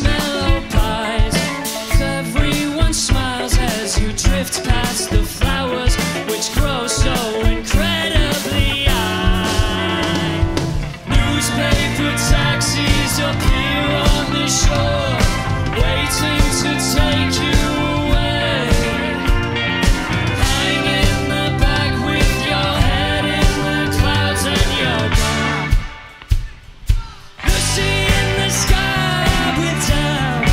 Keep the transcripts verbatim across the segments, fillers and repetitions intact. marshmallow pies. Everyone smiles as you drift past the flowers which grow so incredibly high. Newspaper taxis appear on the shore, waiting to take you away. Hang in the back with your head in the clouds and your mouth. The sea in the sky, we're down.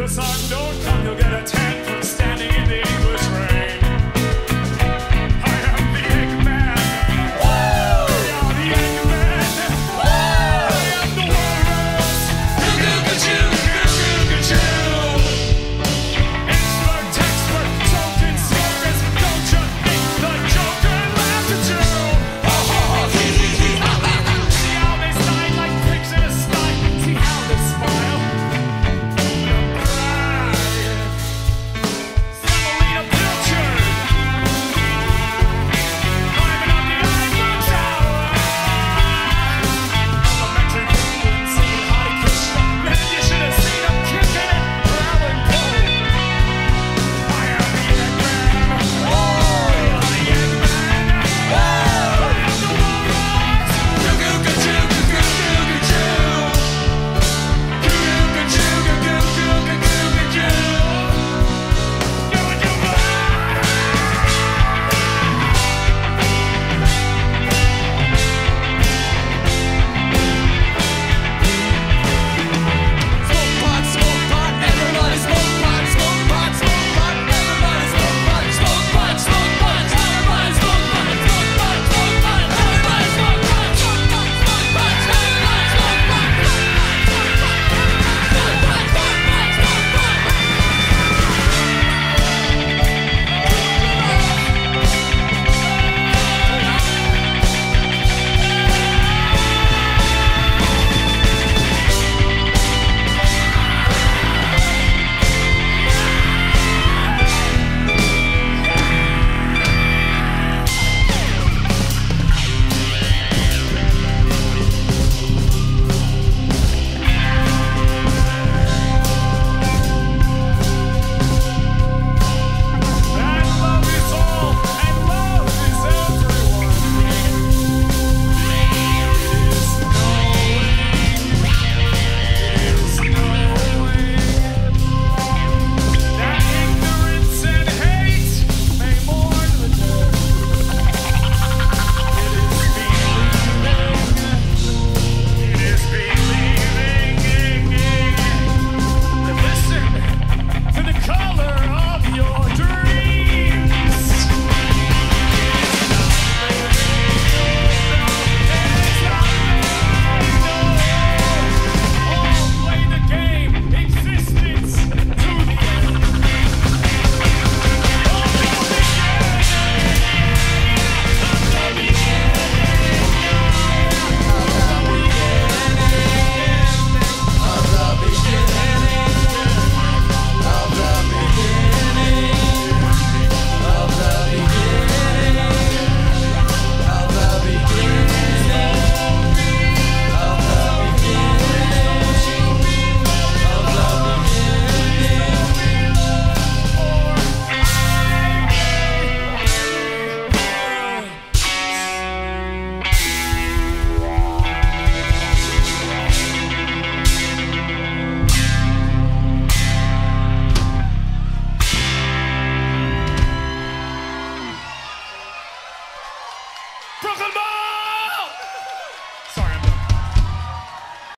if the sun don't come, you'll get a